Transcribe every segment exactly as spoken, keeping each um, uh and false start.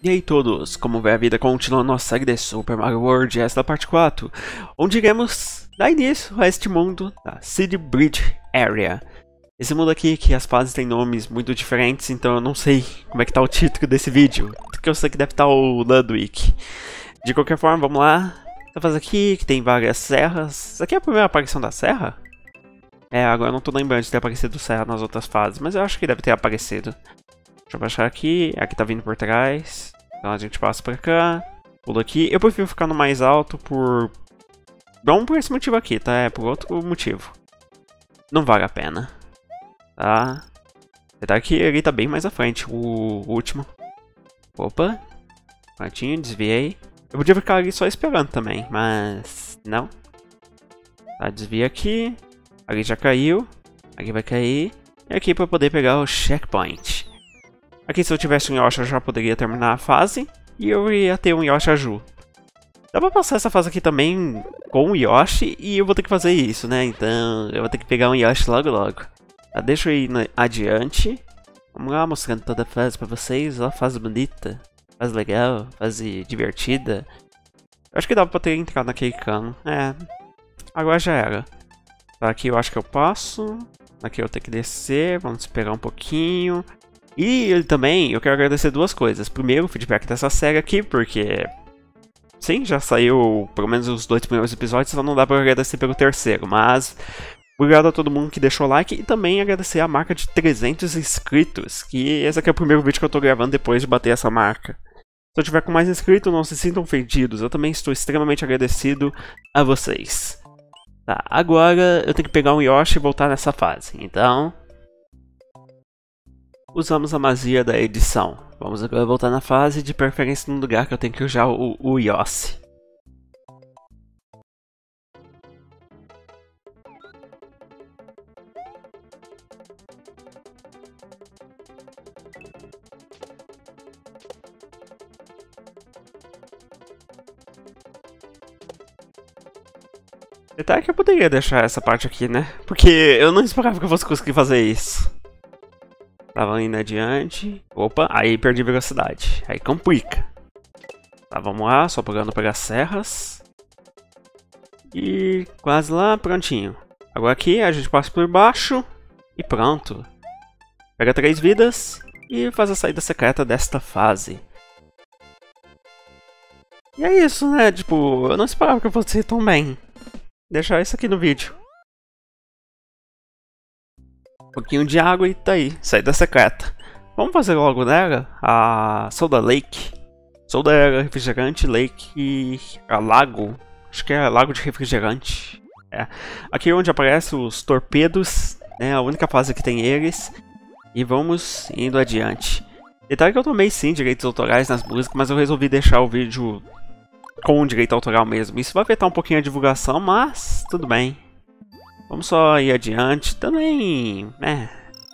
E aí todos, como vai a vida? Continua nossa série de Super Mario World, esta é a parte quatro, onde iremos dar início a este mundo da City Bridge Area. Esse mundo aqui que as fases têm nomes muito diferentes, então eu não sei como é que tá o título desse vídeo, porque eu sei que deve estar o Landwick. De qualquer forma, vamos lá. Essa fase aqui, que tem várias serras. Isso aqui é a primeira aparição da serra? É, agora eu não tô lembrando de ter aparecido serra nas outras fases, mas eu acho que deve ter aparecido. Deixa eu baixar aqui, aqui tá vindo por trás, então a gente passa pra cá, pula aqui. Eu prefiro ficar no mais alto por... não por esse motivo aqui, tá? É por outro motivo. Não vale a pena. Tá? Você tá aqui, ele tá bem mais à frente, o último. Opa. Prontinho, desviei. Eu podia ficar ali só esperando também, mas... não. Tá, desvia aqui. Ali já caiu. Aqui vai cair. E aqui pra poder pegar o checkpoint. Aqui se eu tivesse um Yoshi eu já poderia terminar a fase, e eu ia ter um Yoshi Aju. Dá pra passar essa fase aqui também com o Yoshi, e eu vou ter que fazer isso, né? Então eu vou ter que pegar um Yoshi logo logo. Tá, deixa eu ir adiante. Vamos lá, mostrando toda a fase pra vocês. Ó, fase bonita, fase legal, fase divertida. Eu acho que dá pra ter entrado naquele cano. É, agora já era. Tá, aqui eu acho que eu passo. Aqui eu vou ter que descer, vamos esperar um pouquinho. E eu também, eu quero agradecer duas coisas. Primeiro, o feedback dessa série aqui, porque... sim, já saiu pelo menos os dois primeiros episódios, só não dá pra agradecer pelo terceiro, mas... obrigado a todo mundo que deixou o like, e também agradecer a marca de trezentos inscritos, que esse aqui é o primeiro vídeo que eu tô gravando depois de bater essa marca. Se eu tiver com mais inscritos, não se sintam ofendidos, eu também estou extremamente agradecido a vocês. Tá, agora eu tenho que pegar um Yoshi e voltar nessa fase, então... usamos a magia da edição. Vamos agora voltar na fase, de preferência no lugar que eu tenho que usar o, o Yoshi. Detalhe que eu poderia deixar essa parte aqui, né? Porque eu não esperava que eu fosse conseguir fazer isso. Tava indo adiante. Opa, aí perdi velocidade. Aí complica. Tá, vamos lá. Só pulando pegar serras. E quase lá. Prontinho. Agora aqui a gente passa por baixo. E pronto. Pega três vidas. E faz a saída secreta desta fase. E é isso, né? Tipo, eu não esperava que eu fosse ir tão bem. Vou deixar isso aqui no vídeo. Um pouquinho de água e tá aí, saída secreta. Vamos fazer logo nela a Soda Lake. Soda era refrigerante, Lake e a lago. Acho que é lago de refrigerante. É. Aqui é onde aparecem os torpedos, né? A única fase que tem eles. E vamos indo adiante. Detalhe que eu tomei sim direitos autorais nas músicas, mas eu resolvi deixar o vídeo com direito autoral mesmo. Isso vai afetar um pouquinho a divulgação, mas tudo bem. Vamos só ir adiante também, né?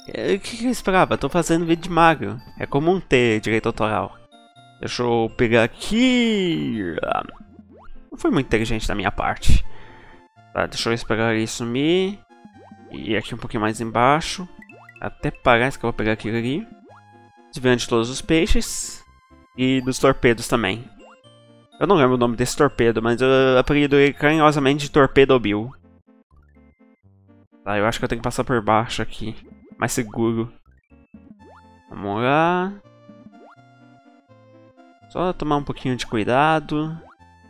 O que eu esperava? Tô fazendo vídeo de Mario. É comum ter direito autoral. Deixa eu pegar aqui... ah, não foi muito inteligente da minha parte. Tá, deixa eu esperar ele sumir. E aqui um pouquinho mais embaixo. Até parece que eu vou pegar aquilo ali. Desviando de todos os peixes. E dos torpedos também. Eu não lembro o nome desse torpedo, mas eu apelido ele carinhosamente de Torpedo Bill. Tá, eu acho que eu tenho que passar por baixo aqui. Mais seguro. Vamos lá. Só tomar um pouquinho de cuidado.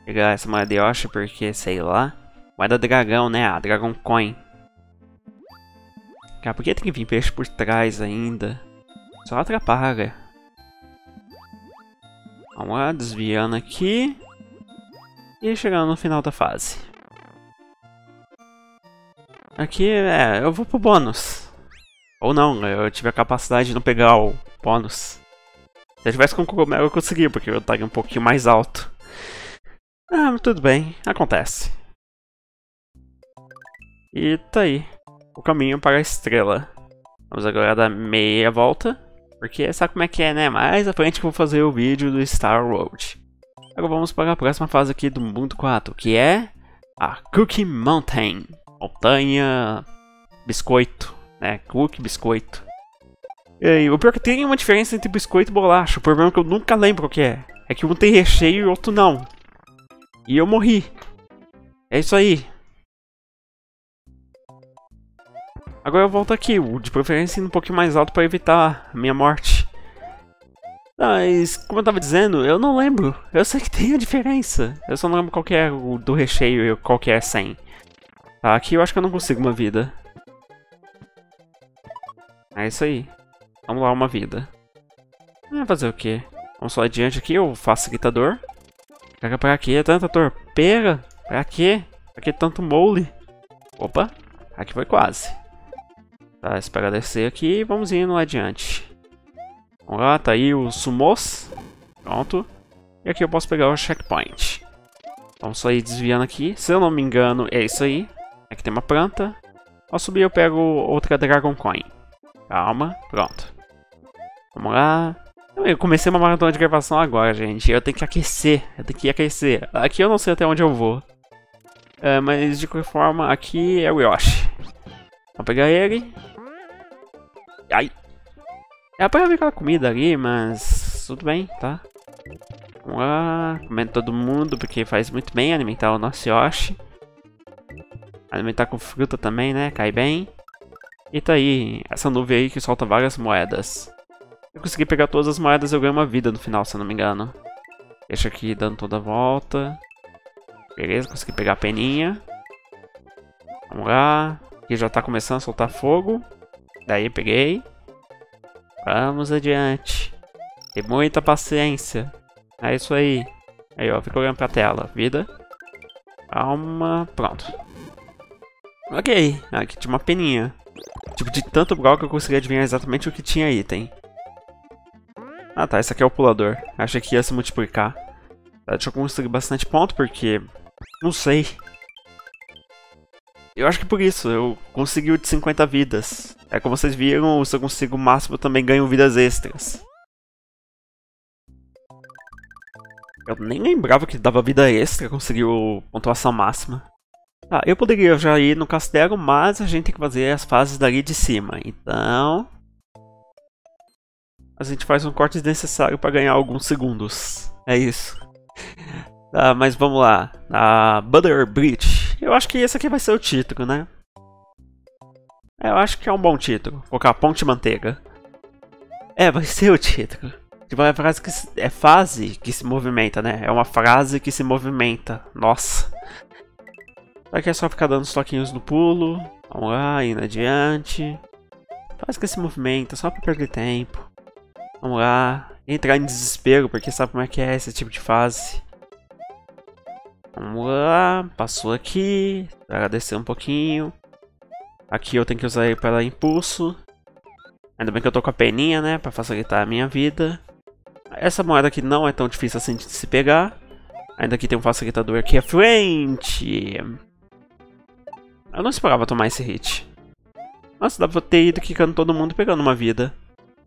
Pegar essa moeda de Yoshi porque, sei lá. Moeda dragão, né? Ah, Dragon Coin. Cara, por que tem que vir peixe por trás ainda? Só atrapalha. Vamos lá, desviando aqui. E chegando no final da fase. Aqui, é, eu vou pro bônus. Ou não, eu tive a capacidade de não pegar o bônus. Se eu tivesse com o cogumelo eu conseguia, porque eu estaria um pouquinho mais alto. Ah, mas tudo bem, acontece. E tá aí, o caminho para a estrela. Vamos agora dar meia volta, porque sabe como é que é, né? Mais à frente que eu vou fazer o vídeo do Star Road. Agora vamos para a próxima fase aqui do mundo quatro, que é a Cookie Mountain. Montanha, biscoito, né? Cookie, biscoito. E o pior que tem uma diferença entre biscoito e bolacha. O problema é que eu nunca lembro o que é. É que um tem recheio e o outro não. E eu morri. É isso aí. Agora eu volto aqui, de preferência indo um pouquinho mais alto para evitar a minha morte. Mas, como eu tava dizendo, eu não lembro. Eu sei que tem a diferença. Eu só não lembro qual que é o do recheio e qual que é sem. Tá, aqui eu acho que eu não consigo uma vida. É isso aí. Vamos lá, uma vida. Ah, fazer o quê? Vamos só adiante aqui, eu faço gritador. Cara, pra que tanta torpeira? Pra que? Pra que tanto mole? Opa, aqui foi quase. Tá, espera descer aqui e vamos indo adiante. Vamos lá, tá aí os sumos. Pronto. E aqui eu posso pegar o checkpoint. Vamos só ir desviando aqui. Se eu não me engano, é isso aí. Aqui tem uma planta. Ao subir eu pego outra Dragon Coin. Calma, pronto. Vamos lá. Eu comecei uma maratona de gravação agora, gente. Eu tenho que aquecer, eu tenho que aquecer. Aqui eu não sei até onde eu vou. É, mas de qualquer forma, aqui é o Yoshi. Vamos pegar ele. Ai. É pra ver aquela comida ali, mas tudo bem, tá? Vamos lá, comendo todo mundo, porque faz muito bem alimentar o nosso Yoshi. Alimentar com fruta também, né? Cai bem. E tá aí, essa nuvem aí que solta várias moedas. Eu consegui pegar todas as moedas e eu ganho uma vida no final, se eu não me engano. Deixa aqui dando toda a volta. Beleza, consegui pegar a peninha. Vamos lá. Aqui já tá começando a soltar fogo. Daí peguei. Vamos adiante. Tem muita paciência. É isso aí. Aí ó, fico olhando pra tela. Vida. Calma. Pronto. Ok. Aqui tinha uma peninha. Tipo, de tanto bloco que eu consegui adivinhar exatamente o que tinha item. Ah tá, esse aqui é o pulador. Achei que ia se multiplicar. Tá, deixa eu conseguir bastante ponto porque... não sei. Eu acho que por isso, eu consegui o de cinquenta vidas. É como vocês viram, se eu consigo o máximo eu também ganho vidas extras. Eu nem lembrava que dava vida extra, conseguir a pontuação máxima. Ah, eu poderia já ir no castelo, mas a gente tem que fazer as fases dali de cima, então... a gente faz um corte desnecessário para ganhar alguns segundos. É isso. Tá, mas vamos lá. A Butter Bridge. Eu acho que esse aqui vai ser o título, né? Eu acho que é um bom título. Vou colocar Ponte Manteiga. É, vai ser o título. Tipo, é frase que se... é fase que se movimenta, né? É uma frase que se movimenta. Nossa. Aqui é só ficar dando os toquinhos no pulo. Vamos lá, indo adiante. Faz que se movimenta, só pra perder tempo. Vamos lá. Entrar em desespero, porque sabe como é que é esse tipo de fase. Vamos lá. Passou aqui. Para descer um pouquinho. Aqui eu tenho que usar ele para impulso. Ainda bem que eu tô com a peninha, né? Pra facilitar a minha vida. Essa moeda aqui não é tão difícil assim de se pegar. Ainda que tem um facilitador aqui à frente. Eu não esperava tomar esse hit. Nossa, dá pra ter ido quicando todo mundo pegando uma vida.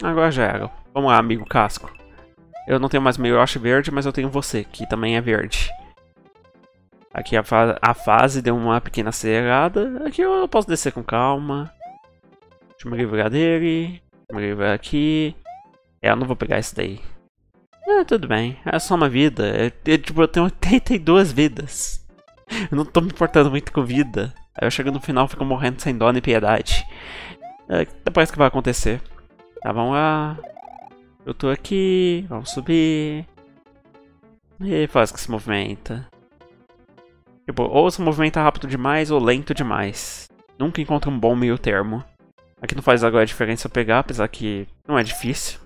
Agora já era. Vamos lá, amigo casco. Eu não tenho mais meu Yoshi verde, mas eu tenho você, que também é verde. Aqui a, fa a fase deu uma pequena acelerada. Aqui eu posso descer com calma. Deixa eu me livrar dele. Deixa eu me livrar aqui. É, eu não vou pegar esse daí. É, tudo bem. É só uma vida. Eu, eu, tipo, eu tenho oitenta e duas vidas. Eu não tô me importando muito com vida. Aí eu chego no final e fico morrendo sem dó nem piedade. É, parece que vai acontecer. Tá, vamos lá. Eu tô aqui. Vamos subir. E faz que se movimenta. Tipo, ou se movimenta rápido demais ou lento demais. Nunca encontro um bom meio termo. Aqui não faz agora a diferença eu pegar, apesar que não é difícil.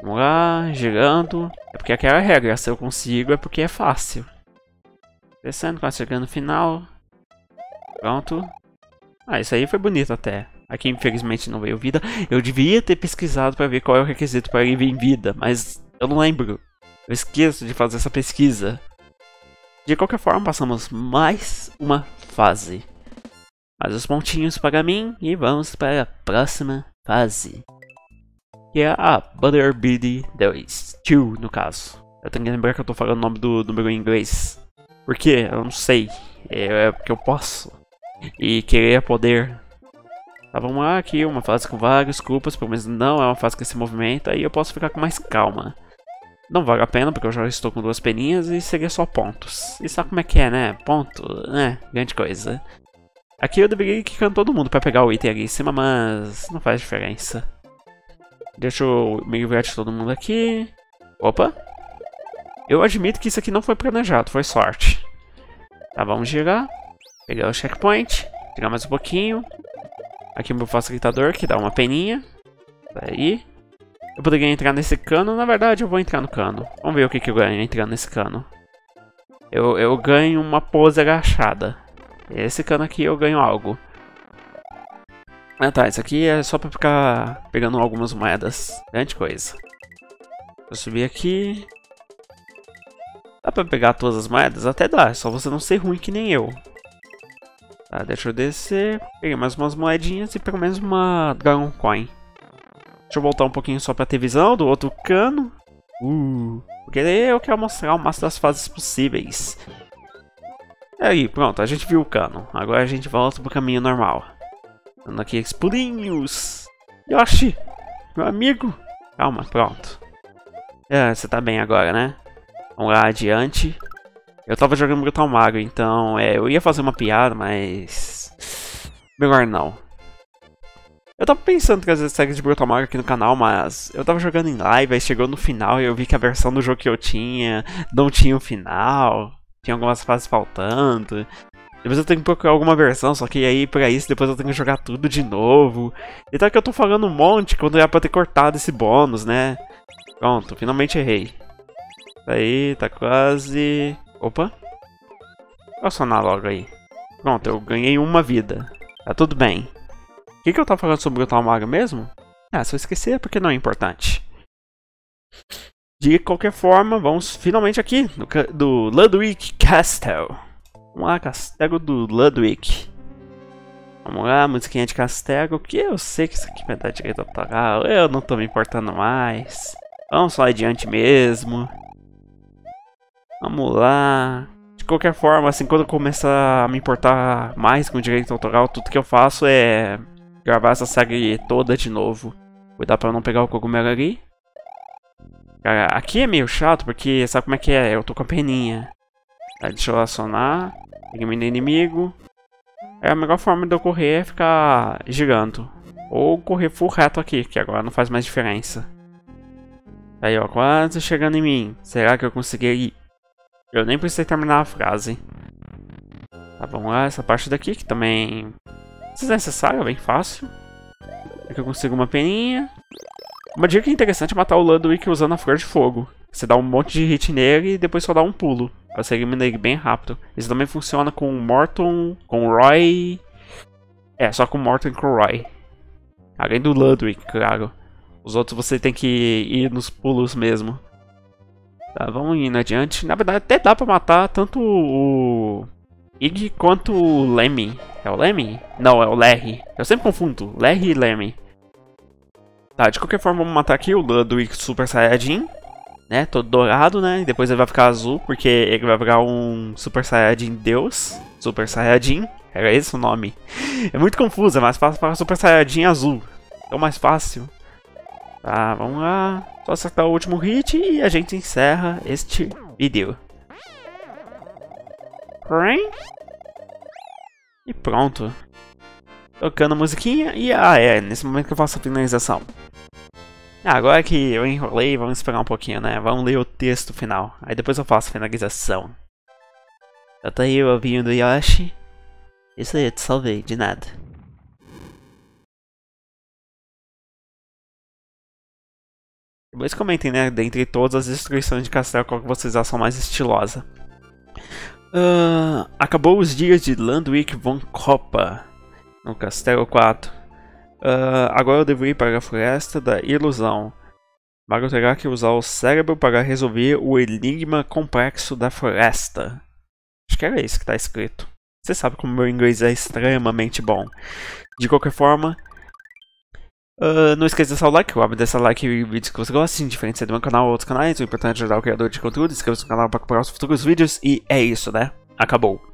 Vamos lá, girando. É porque aquela regra, se eu consigo é porque é fácil. Descendo, quase chegando no final. Pronto. Ah, isso aí foi bonito até. Aqui infelizmente não veio vida. Eu devia ter pesquisado para ver qual é o requisito para ele vir em vida, mas eu não lembro. Eu esqueço de fazer essa pesquisa. De qualquer forma, passamos mais uma fase. Mais os pontinhos para mim e vamos para a próxima fase. Que é a Butter Bridge dois, no caso. Eu tenho que lembrar que eu tô falando o nome do número em inglês. Por quê? Eu não sei. É porque eu posso. E querer é poder. Tá, vamos lá, aqui uma fase com vários culpas, pelo menos não é uma fase que se movimenta, aí eu posso ficar com mais calma. Não vale a pena, porque eu já estou com duas peninhas e seria só pontos. E sabe como é que é, né? Ponto, né? Grande coisa. Aqui eu deveria ir quicando todo mundo pra pegar o item ali em cima, mas não faz diferença. Deixa eu me livrar de todo mundo aqui. Opa! Eu admito que isso aqui não foi planejado, foi sorte. Tá, vamos girar. Pegar o checkpoint. Girar mais um pouquinho. Aqui o meu facilitador, que dá uma peninha. Aí. Eu poderia entrar nesse cano. Na verdade, eu vou entrar no cano. Vamos ver o que, que eu ganho entrando nesse cano. Eu, eu ganho uma pose agachada. Esse cano aqui eu ganho algo. Ah tá, isso aqui é só pra ficar pegando algumas moedas. Grande coisa. Eu subir aqui. Dá pra pegar todas as moedas? Até dá, é só você não ser ruim que nem eu. Tá, deixa eu descer. Peguei mais umas moedinhas e pelo menos uma Dragon Coin. Deixa eu voltar um pouquinho só pra ter visão do outro cano. Uh, porque eu quero mostrar o máximo das fases possíveis. E aí, pronto, a gente viu o cano. Agora a gente volta pro caminho normal. Dando aqui os pulinhos. Yoshi, meu amigo. Calma, pronto. É, você tá bem agora, né? Vamos lá, adiante. Eu tava jogando Brutal Mario, então é, eu ia fazer uma piada, mas... melhor não. Eu tava pensando em trazer séries de Brutal Mario aqui no canal, mas eu tava jogando em live, aí chegou no final e eu vi que a versão do jogo que eu tinha não tinha o final. Tinha algumas fases faltando. Depois eu tenho que procurar alguma versão, só que aí pra isso depois eu tenho que jogar tudo de novo. Então é que eu tô falando um monte quando era pra ter cortado esse bônus, né? Pronto, finalmente errei. Aí, tá quase... Opa! Vou acionar logo aí. Pronto, eu ganhei uma vida. Tá tudo bem. O que, que eu tava falando sobre o Brutal Mario mesmo? Ah, se eu esquecer é porque não é importante. De qualquer forma, vamos finalmente aqui no do Ludwig's Castle. Vamos lá, castelo do Ludwig. Vamos lá, musiquinha de castelo. Que eu sei que isso aqui vai dar direito autoral. Eu não tô me importando mais. Vamos só adiante mesmo. Vamos lá. De qualquer forma, assim, quando eu começar a me importar mais com direito autoral, tudo que eu faço é gravar essa série toda de novo. Cuidar pra não pegar o cogumelo ali. Cara, aqui é meio chato porque sabe como é que é? Eu tô com a peninha. Tá, deixa eu acionar. Eliminei inimigo. É a melhor forma de eu correr é ficar girando. Ou correr full reto aqui, que agora não faz mais diferença. Aí ó, quase chegando em mim. Será que eu consegui ir? Eu nem precisei terminar a frase. Tá, vamos lá, essa parte daqui que também... se necessário, é bem fácil. É que eu consigo uma peninha. Uma dica interessante é matar o Landwick usando a flor de fogo. Você dá um monte de hit nele e depois só dá um pulo. Você elimina ele bem rápido. Isso também funciona com o Morton, com o Roy... É, só com o Morton e com o Roy. Além do Landwick, claro. Os outros você tem que ir nos pulos mesmo. Tá, vamos indo adiante. Na verdade até dá pra matar tanto o... Iggy quanto o Lemmy. É o Lemmy? Não, é o Larry. Eu sempre confundo. Larry e Lemmy. Tá, de qualquer forma vamos matar aqui o Ludwig Super Saiyajin, né, todo dourado, né, e depois ele vai ficar azul, porque ele vai virar um Super Saiyajin Deus, Super Saiyajin, era esse o nome. É muito confuso, é mais fácil falar Super Saiyajin azul, é o mais fácil. Tá, vamos lá, só acertar o último hit e a gente encerra este vídeo. E pronto. Tocando a musiquinha e... ah, é, nesse momento que eu faço a finalização. Ah, agora que eu enrolei, vamos esperar um pouquinho, né? Vamos ler o texto final. Aí depois eu faço a finalização. Já tá aí o ovinho do Yoshi. Isso aí, eu te salvei, de nada. Depois comentem, né? Dentre todas as destruições de castelo, qual que vocês acham mais estilosa? Uh, acabou os dias de Landwick von Koppa. No Castelo quatro. Uh, agora eu devo ir para a Floresta da Ilusão. Mario terá que usar o cérebro para resolver o enigma complexo da floresta. Acho que era isso que está escrito. Você sabe como meu inglês é extremamente bom. De qualquer forma... Uh, não esqueça de deixar o like, óbvio, deixar o like e vídeos que você gosta, indiferente do meu canal ou outros canais. O importante é ajudar o criador de conteúdo, inscreva-se no canal para procurar os futuros vídeos e é isso, né? Acabou.